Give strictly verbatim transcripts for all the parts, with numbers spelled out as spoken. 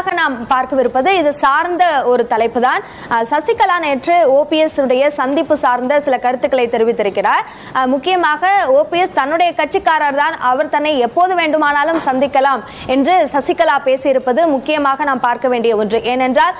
அடுத்ததாக நாம் பார்க்கவிருப்பது இது சார்ந்த ஒரு தலைப்பு தான். சசிகலா நேற்று ஓபிஎஸ் உடைய சந்திப்பு சார்ந்த சில கருத்துக்களை தெரிவித்திருக்கிறார். முக்கியமாக ஓபிஎஸ் தன்னுடைய கட்சிக்காரர் தான், அவர் தன்னை எப்போது வேண்டுமானாலும் சந்திக்கலாம் என்று சசிகலா பேசியிருப்பது முக்கியமாக நாம் பார்க்க வேண்டிய ஒன்று. ஏனென்றால்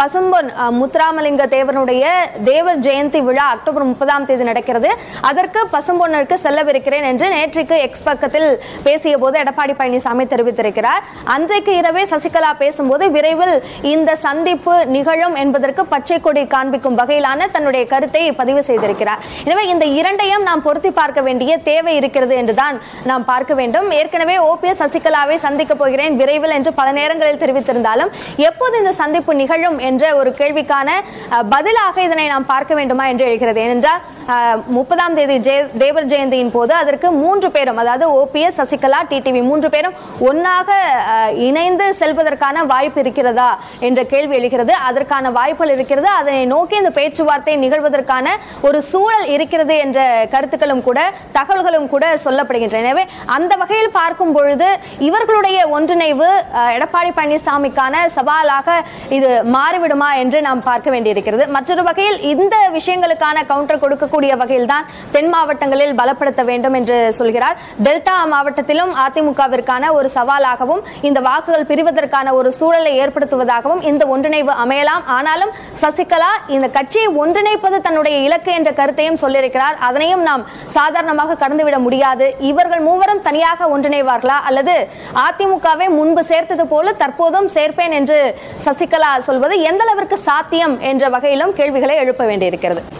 பசும்பொன் முத்துராமலிங்க தேவனுடைய தேவர் ஜெயந்தி விழா அக்டோபர் முப்பதாம் தேதி நடக்கிறது. அதற்கு பசும்பொன்னிற்கு செல்லவிருக்கிறேன் என்று நேற்றுக்கு எக்ஸ் பக்கத்தில் பேசிய போது எடப்பாடி பழனிசாமி தெரிவித்திருக்கிறார். அன்றைக்கு இரவே சசிகலா பேசும்போது விரைவில் இந்த சந்திப்பு நிகழும் என்பதற்கு பச்சை கொடி காண்பிக்கும் வகையிலான தன்னுடைய கருத்தை பதிவு செய்திருக்கிறார். எனவே இந்த இரண்டையும் நாம் பொருத்தி பார்க்க வேண்டிய தேவை இருக்கிறது என்றுதான் நாம் பார்க்க வேண்டும். ஏற்கனவே ஓபிஎஸ் சசிகலாவை சந்திக்க போகிறேன் விரைவில் என்று பல நேரங்களில் தெரிவித்திருந்தாலும் எப்போது இந்த சந்திப்பு நிகழும் என்ற ஒரு கேள்விக்கான பதிலாக இதனை நாம் பார்க்க வேண்டுமா என்று எழுகிறது. ஏனென்றால் முப்பதாம் தேதி தேவர் ஜெயந்தியின் போது அதற்கு மூன்று பேரும், அதாவது ஓபிஎஸ் சசிகலா டிடிவி மூன்று பேரும் ஒன்னாக இணைந்து செல்வதற்கான வாய்ப்பு இருக்கிறதா என்ற கேள்வி எழுகிறது. அதற்கான வாய்ப்புகள் இருக்கிறது, அதனை நோக்கி இந்த பேச்சுவார்த்தை நிகழ்வதற்கான ஒரு சூழல் இருக்கிறது என்ற கருத்துக்களும் கூட தகவல்களும் கூட சொல்லப்படுகின்றன. எனவே அந்த வகையில் பார்க்கும் பொழுது இவர்களுடைய ஒன்றிணைவு எடப்பாடி பழனிசாமிக்கான சவாலாக இது மாறிவிடுமா என்று நாம் பார்க்க வேண்டியிருக்கிறது. மற்றொரு வகையில் இந்த விஷயங்களுக்கான கவுண்டர் கொடுக்கக்கூடிய வகையில் தான் தென் மாவட்டங்களில் பலப்படுத்த வேண்டும் என்று சொல்கிறார். டெல்டா மாவட்டத்திலும் அதிமுகவிற்கான ஒரு சவாலாகவும் இந்த வாக்குகள் பிரிவதற்கான ஒரு சூழலை ஏற்படுத்துவதாகவும் இந்த ஒன்றிணைவு அமையலாம். ஆனாலும் சசிகலா இந்த கட்சியை ஒன்றிணைப்பது தன்னுடைய இலக்கு என்ற கருத்தையும் சொல்லியிருக்கிறார். அதனையும் நாம் சாதாரணமாக கடந்துவிட முடியாது. இவர்கள் மூவரும் தனியாக ஒன்றிணைவார்களா அல்லது அதிமுகவை முன்பு சேர்த்தது போல தற்போதும் சேர்ப்பேன் என்று சசிகலா சொல்வது எந்த அளவிற்கு சாத்தியம் என்ற வகையிலும் கேள்விகளை எழுப்ப வேண்டியிருக்கிறது.